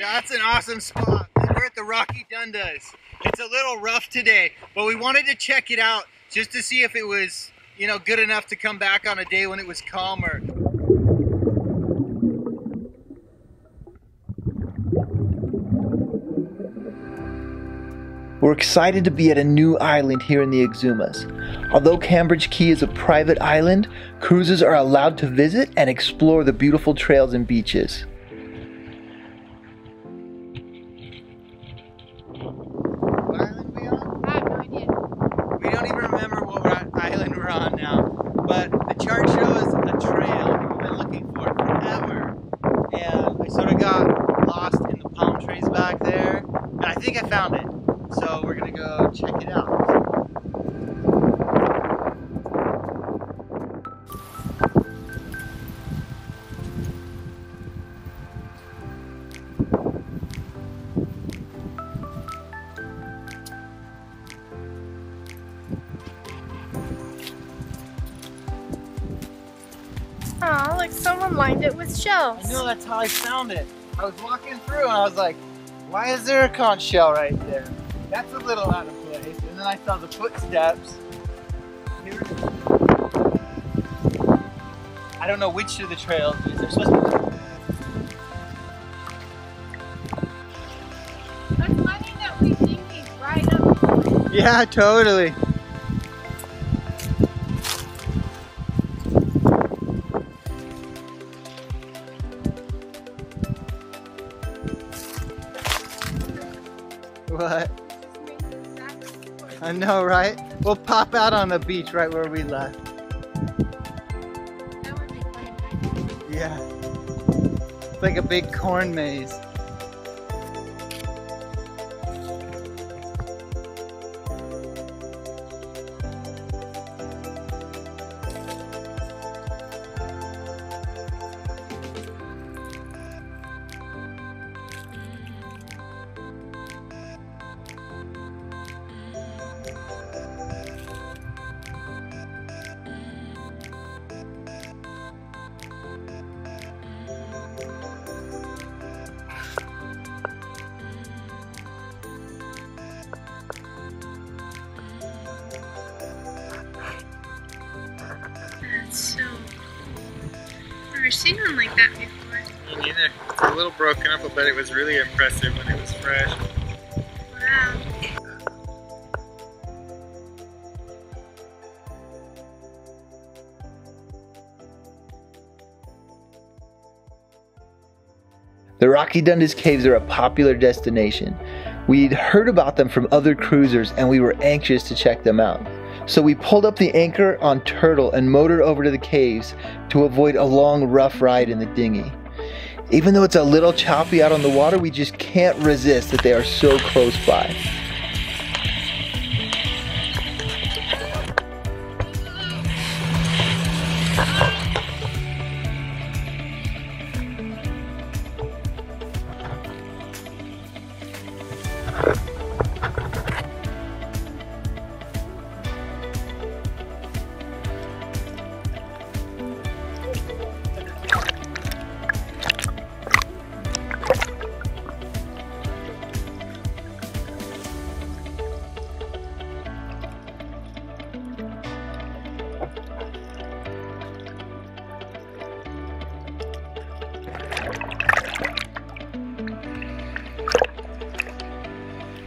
Yeah, that's an awesome spot. We're at the Rocky Dundas. It's a little rough today, but we wanted to check it out just to see if it was, you know, good enough to come back on a day when it was calmer. We're excited to be at a new island here in the Exumas. Although Cambridge Key is a private island, cruisers are allowed to visit and explore the beautiful trails and beaches. What island are we on? I have no idea. We don't even remember what island we're on now, but the chart shows a trail we've been looking for forever. And I sort of got lost in the palm trees back there, and I think I found it. So we're gonna go check it out. Oh, look, someone lined it with shells. I know, that's how I found it. I was walking through and I was like, why is there a conch shell right there? That's a little out of place. And then I saw the footsteps. Here it is. I don't know which of the trails is. They're supposed to be. I'm finding that we think he's right up. Yeah, totally. What? I know, right? We'll pop out on the beach right where we left. Yeah. It's like a big corn maze. I've never seen one like that before. Me neither. It's a little broken up, but it was really impressive when it was fresh. Wow. The Rocky Dundas Caves are a popular destination. We'd heard about them from other cruisers and we were anxious to check them out. So we pulled up the anchor on Turtle and motored over to the caves to avoid a long, rough ride in the dinghy. Even though it's a little choppy out on the water, we just can't resist that they are so close by.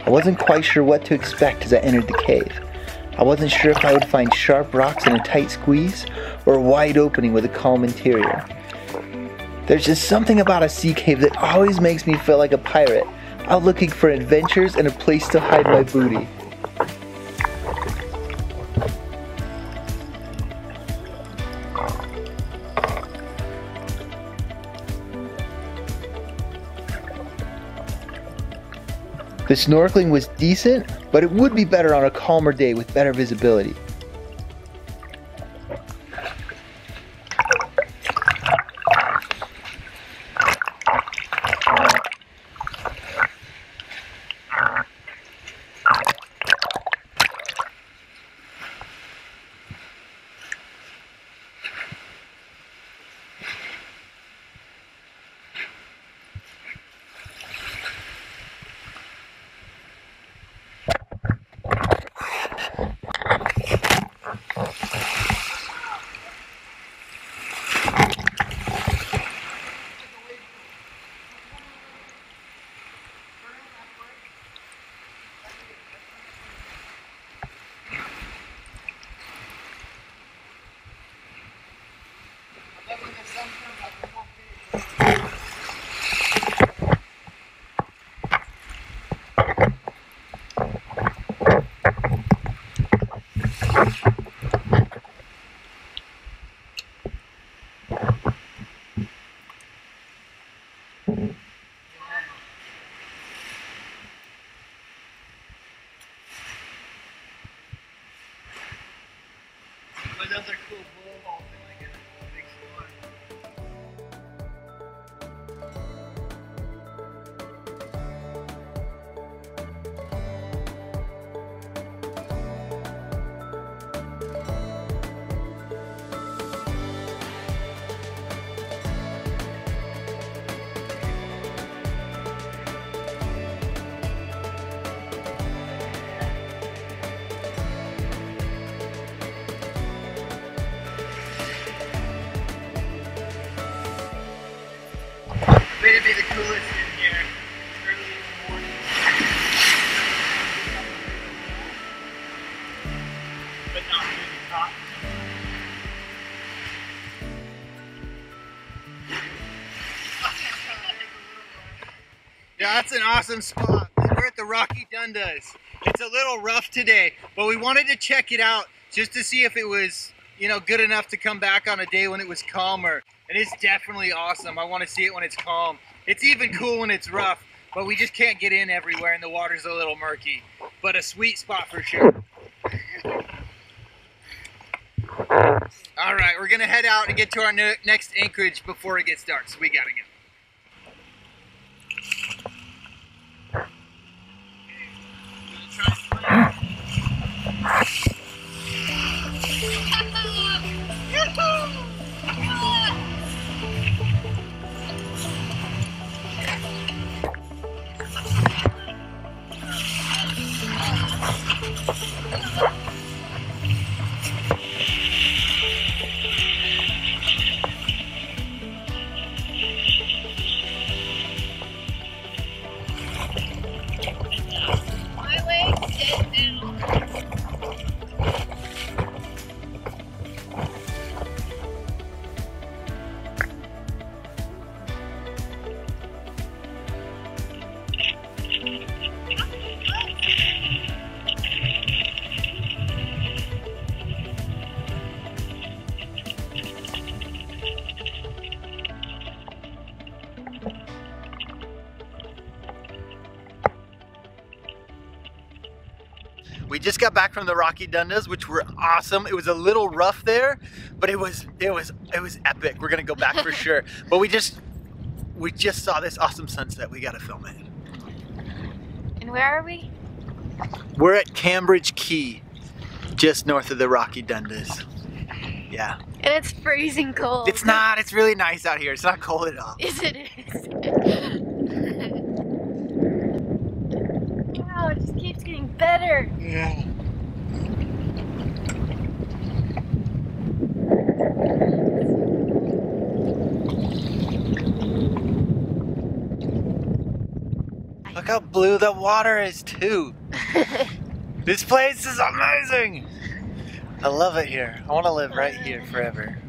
I wasn't quite sure what to expect as I entered the cave. I wasn't sure if I would find sharp rocks in a tight squeeze or a wide opening with a calm interior. There's just something about a sea cave that always makes me feel like a pirate, out looking for adventures and a place to hide my booty. The snorkeling was decent, but it would be better on a calmer day with better visibility. I was in here early in the morning. But not really hot. Yeah, that's an awesome spot. We're at the Rocky Dundas. It's a little rough today, but we wanted to check it out just to see if it was, you know, good enough to come back on a day when it was calmer. And it's definitely awesome. I want to see it when it's calm. It's even cool when it's rough, but we just can't get in everywhere and the water's a little murky. But a sweet spot for sure. All right, we're gonna head out and get to our next anchorage before it gets dark, so we gotta go. We just got back from the Rocky Dundas, which were awesome. It was a little rough there, but it was epic. We're gonna go back for sure. But we just saw this awesome sunset. We gotta film it. And where are we? We're at Cambridge Key, just north of the Rocky Dundas. Yeah. And it's freezing cold. It's not. It's really nice out here. It's not cold at all. Yes, it is. It just keeps getting better. Yeah. Look how blue the water is too. This place is amazing. I love it here. I want to live right here forever.